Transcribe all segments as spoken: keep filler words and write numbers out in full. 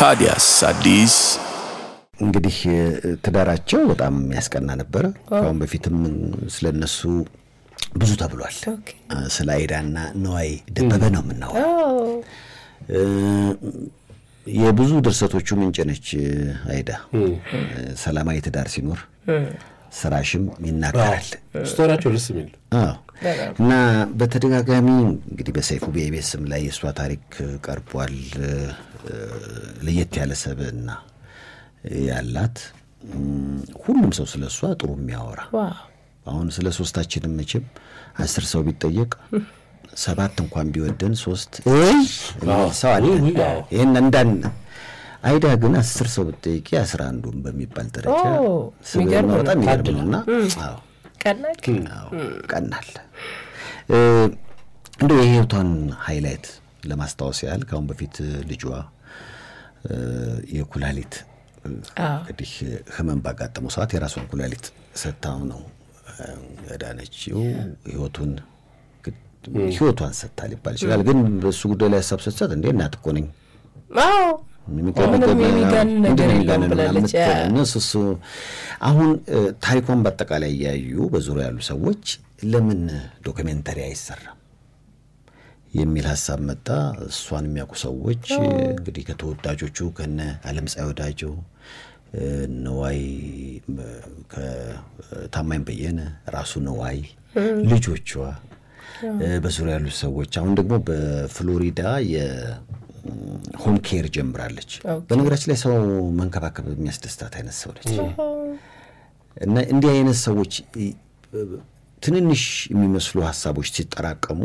ታዲያስ አዲስ እንግዲህ ተዳራቸው በጣም ያስቀና ነበር ካሁን በፊትም ስለነሱ ብዙ ተብሏል ስላይዳና ነዋይ ደበበ ነው ምናው የብዙ ድርሰቶቹ ምንጭ ነች አይዳ ሰላማዊ ተዳር ሲኖር ስራሽም ይናገራል ስቶራቸው ልስ የሚል አዎ እና በተደጋጋሚ እንግዲህ በሰይፉ በኢቢኤስም ላይ የሷ ታሪክ ቀርቧል ለየት ያለ ሰብና ያላት ሁሉም ሰው ስለሷ ጥሩ የሚያወራ አሁን ስለ ሶስታችንም እችም አስር ሰው ቢጠየቅ ሰባት እንኳን ቢወደን ሶስት እይ ሰው አለ ይሄን እንደን አይዳ ግን አስር ሰው ቢጠየቅ አስራ አንዱን በሚባል ደረጃ ስለዚህ በጣም ይገርምና አዎ ቀናል ቀናል እንዴ የህይወቷን ሃይላይት ለማስተዋወስ ያህል ካሁን በፊት ልጅዋ የኩላሊት እንግዲህ ህመም ባጋጠመው ሰዓት የራሱን ኩላሊት ሰጣው ነው ያዳነችው ህይወቱን ህይወቷን ሰጣል ይባላል ይችላል ግን በሱ ጉዳይ ላይ ሐሳብ ሰጥተት እንዴ እናት እኮ ነኝ አዎ እነሱሱ አሁን ታሪኮን በአጠቃላይ ያዩ በዙሪያ ያሉ ሰዎች ለምን ዶክመንተሪ አይሰራም የሚል ሐሳብ መጣ እሷን የሚያቁ ሰዎች እንግዲህ ከተወዳጆቹ ከነ ዓለም ጻይ ወዳጆ ነዋይ ከታማኝ በየነ ራሱ ነዋይ ልጆቿ በዙሪያ ያሉ ሰዎች አሁን ደግሞ በፍሎሪዳ የ ሆም ኬር ጀምራለች በነገራችን ላይ ሰው መንከባከብ የሚያስደስታት አይነት ሰው ነች እና እንዲህ አይነት ሰዎች ትንንሽ የሚመስሉ ሐሳቦች ሲጠራቀሙ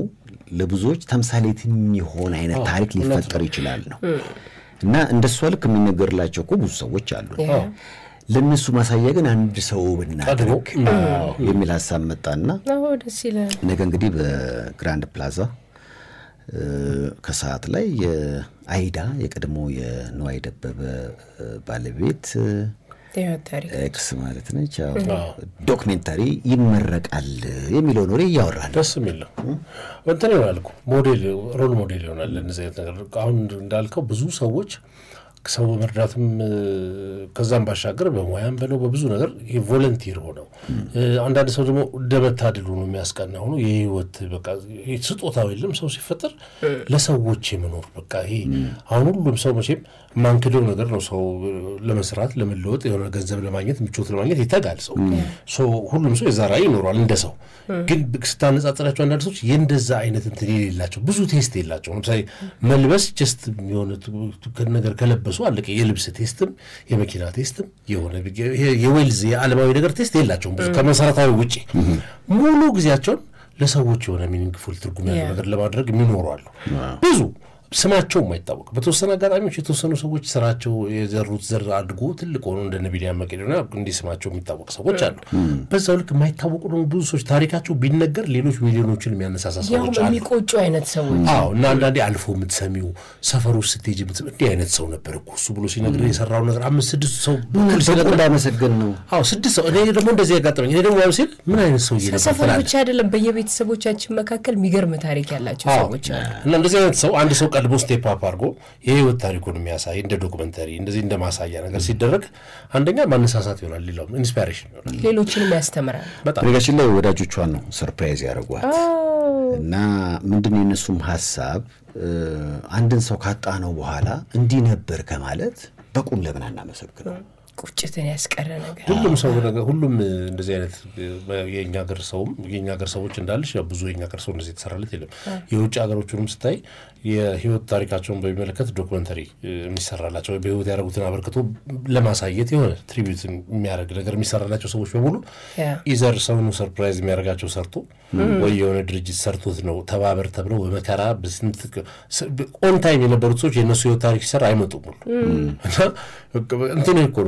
ለብዙዎች ተምሳሌት የሚሆን አይነት ታሪክ ሊፈጠር ይችላል ነው እና እንደሷ ልክ የሚነገርላቸው ብዙ ሰዎች አሉ ለነሱ ማሳያ ግን አንድ ሰው ብናደርግ የሚል ሐሳብ መጣና ነው ደስ ይላል ነገ እንግዲህ በግራንድ ፕላዛ ከሰዓት ላይ አይዳ የቀድሞ የነዋይ ደበበ ባለቤት ኤክስ ማለት ነች ያው ዶክመንተሪ ይመረቃል የሚለው ኖር ያወራል ደስ የሚለው እንትን ይላልኩ ሞዴል ሮል ሞዴል ይሆናል ለነዚህ ነገር አሁን እንዳልከው ብዙ ሰዎች ሰው በመርዳትም ከዛም ባሻገር በመያም በለው በብዙ ነገር የቮለንቲር ሆነው አንድ አንድ ሰው ደግሞ ደበታድሉ ነው የሚያስቀና ሆኖ የህይወት በቃ ስጦታው የለም ሰው ሲፈጠር ለሰዎች የመኖር በቃ ይሄ አሁን ሁሉም ሰው መቼም ማንከደው ነገር ነው ሰው ለመስራት ለመለወጥ የሆነ ገንዘብ ለማግኘት ምቾት ለማግኘት ይተጋል ሰው ሶ ሁሉም ሰው የዛራይ ኖርዋል እንደሰው ግን በክስታን ጻጻራቸው አንድ ሰው የእንደዛ አይነት እንትን ይላልላቸው ብዙ ቴስት ይላልላቸው ለምሳሌ መልበስ just የሆነ ነገር ከለበ سؤال لك የልብስ ቴስትም የመኪና ቴስትም የሆነ የዌልዝ የዓለማዊ ነገር ቴስት የላቸው ከመሰረታዊ ውጪ ሙሉ ግዚያቸው ለሰዎች የሆነ ሚኒንግፉል ትርጉም ያለው ነገር ለማድረግ ምንኖርዋሉ ብዙ ስማቸው ማይታወቅ በተወሰነ አጋጣሚዎች የተወሰኑ ሰዎች ስራቸው የዘሩት ዘር አድጎ ትልቅ ሆኖ እንደ ነብይ ያመቀደውና እንዲህ ስማቸው የሚታወቅ ሰዎች አሉ በዛው ልክ ማይታወቁ ደግሞ ብዙ ሰዎች ታሪካቸው ቢነገር ሌሎች ሚሊዮኖችን የሚያነሳሳ ሰዎች አሉ የሚቆጩ አይነት ሰዎች አዎ እና አንዳንዴ አልፎ የምትሰሚው ሰፈሩ ስትሄጂ እንዲህ አይነት ሰው ነበር እኮ እሱ ብሎ ሲነግር የሰራው ነገር አምስት ስድስት ሰው ብሎ ሲነግር እንዳይመሰገን ነው አዎ ስድስት ሰው እኔ ደግሞ እንደዚህ ያጋጠመኝ እኔ ደግሞ ያው ሲል ምን አይነት ሰው ይላል ሰፈሩ ብቻ አይደለም በየቤተሰቦቻችን መካከል የሚገርም ታሪክ ያላቸው ሰዎች አሉ እና እንደዚህ አይነት ሰው አንድ ሰው አልቦ ስቴፕ አፕ አርጎ የህይወት ታሪኩን የሚያሳይ እንደ ዶክመንተሪ እንደዚህ እንደማሳያ ነገር ሲደረግ አንደኛ ማነሳሳት ይሆናል ሌላው ኢንስፓይሬሽን ይሆናል ሌሎችንም ያስተምራል በጣም ነገሽን ላይ ወዳጆቿን ነው ሰርፕራይዝ ያደርጓት እና ምንድነው የነሱም ሐሳብ አንድን ሰው ካጣ ነው በኋላ እንዲ ነበር ከማለት በቁም ለምን አናመሰግነው ቁጭትን ያስቀረ ነገር ሁሉም ሰው ነገር ሁሉም እንደዚህ አይነት የኛ ሀገር ሰውም የኛ ሀገር ሰዎች እንዳልሽ ያ ብዙ የኛ ሀገር ሰው እንደዚህ የተሰራለት የለም የውጭ ሀገሮቹንም ስታይ የህይወት ታሪካቸውን በሚመለከት ዶክመንተሪ የሚሰራላቸው በህይወት ያረጉትን አበርክቶ ለማሳየት የሆነ ትሪቢዩት የሚያደርግ ነገር የሚሰራላቸው ሰዎች በሙሉ ኢዘር ሰውኑ ሰርፕራይዝ የሚያደርጋቸው ሰርቶ ወይ የሆነ ድርጅት ሰርቶት ነው ተባበር ተብለው በመከራ በስንት ኦን ታይም የነበሩት ሰዎች የነሱ የህይወት ታሪክ ሲሰራ አይመጡም እና እንትን ይቆሩ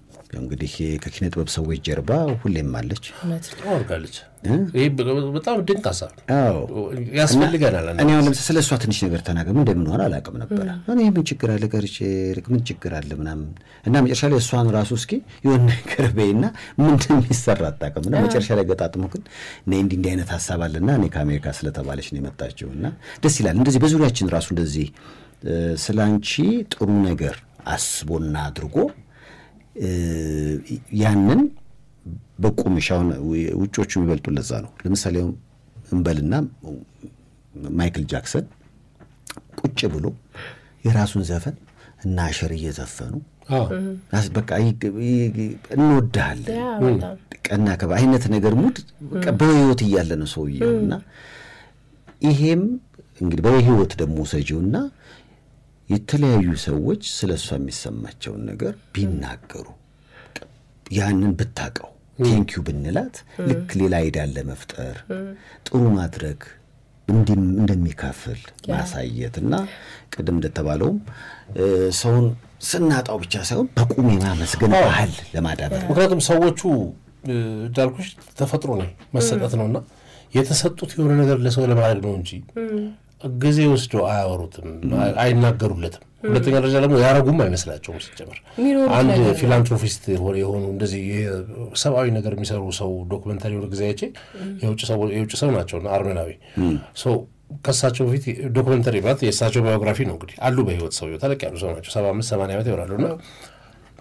يمكن هي كأنها تبى تسوي جربا وكل ما ليش. أول قالش. هي بتعرف دين كسر. أو. ياسمين اللي قال لنا. أنا أنا مسألة سوات نشيل برتانا كم ده من وراء لا كم نبلا. أنا يمكن تشكر على كارش ركمن تشكر على منام. أنا مش على سوان راسوسكي يون كربينا من تمسرات كم أنا مش على قطعة ممكن نين دين دينه ثاسبا لنا نكامير كاسلة تبالش نمتاجونا. تسلا لندزي بزورياتين راسون دزي سلانشي ترونجر أسبوعنا درجو. يعنين بقوم يشون ويتوش مبلطول لزانو. لمثال يوم مبلنا مايكل جاكسون كتش بلو يراسون زفن الناشرية زفنو. آه. ناس بقى أي نود دهل. كأننا كبعين نتناجر مود كبريوت يالنا سوينا. إيهم إنك بريوت دموسة جونا. يتلاع يسويج سلسلة مسمى جون نجار بيناكرو يعني بتاعه thank you بالنلات لك للايد على مفتقر تقوم أدرك بندم بندم يكافل مع سعيتنا قدم ده تبالهم صون سنة أو بجاسهم بقومي ما مسجنا أهل لما دابر وكذا مسوي شو داركش تفتروني مسألة أثنونا يتسطو تيورنا نجار لسوا لما عربنونجي الجزء وستو عاورتهم عين ناقروا لتهم لكن الرجال مو يعرفون ما يمسلا توم سجمر عند فيلانتروفيست هو يهون دزي سبعة ينقر مسارو سو دوكمنتاري ورجزاي شيء يوجد سو يوجد سو ناتشون أرمناوي so كساتشو فيتي دوكمنتاري بات يساتشو بيوغرافي نقدي علو بيوت سو يطلع كأنه سو ناتشو سبعة من سبعة نيابة ورالونا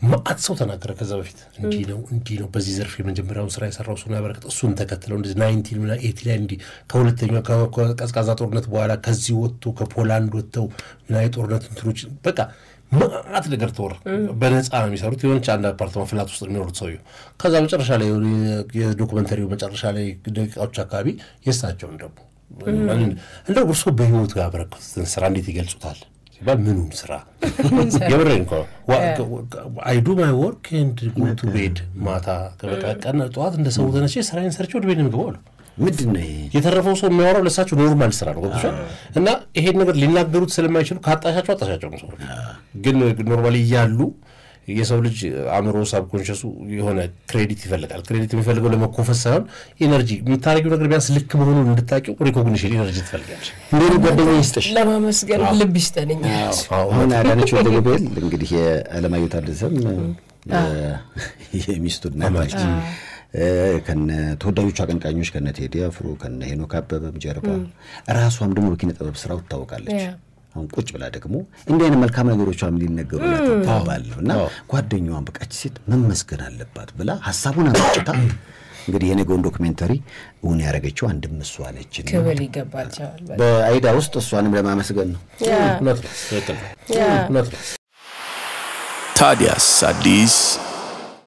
ما أتصور ناقر كذا بفيت انتينو انتينو بزيزر في من جمبرا وسراي سرّوسونا بركت السون تكتلون دز ناينتين ولا ايتين دي كولة تيجي كا كا كاس كذا تورنت بوارا كزيوتو كبولاندو تو نايت تورنت تروج بكا ما أتذكر تور بنت أنا مثلاً روتين كان ده برضو ما في لا تصير منور تصيو كذا بتشرح عليه ولي كدوكمنتري وبتشرح عليه كده أتشكابي يستأجون ربو يعني هلا برسو بيوت كابرك سراني تيجي السؤال بل منهم سرا. يبرين كلا. I do my work and go to bed. ما تا كأنه توعد إن سوودنا شيء سرين سرتشود بيني مقبول. مدني. يتعرفوا صوب ما وراء لساتشو نورمال سرا نقول شو؟ إن هيد نقدر ليناك دروت سلم ما يشلو كهات أشات وات أشات جمسون. قلنا نورمالي يالو يسولج عمرو صاب كونشسو يهونا كريديت يفلت على كريديت يفلت ولا ما كوفسان إنرجي من تاريخ ولا غير بس لك مهون وندتاكي وريكوغنيشن إنرجي تفلت يعني ليه قبل يستش لا ما مسجل لبستني هنا أنا شو ده قبل لقد هي على ما يتعلم هي ميستودنا كان تهدى يشاكن كانيوش كان تهديا فرو كان هينو كابب مجربا رأسهم دمو كنا تبى بسرعة توكلش هم كوتش بلاد كمو إندينا ملكامنا غيرو شو عاملين نجومنا تابالنا قاد ينوام بك أشيت نمسكنا اللبات بلا حسابنا نشتاق غير هنا قون دوكمنتري ونيا رجيتشو عندهم مسؤولية جدا كولي جبات شو بأيدا وسط السؤال بلا ما مسكنا نطلع نطلع تاديا ساديس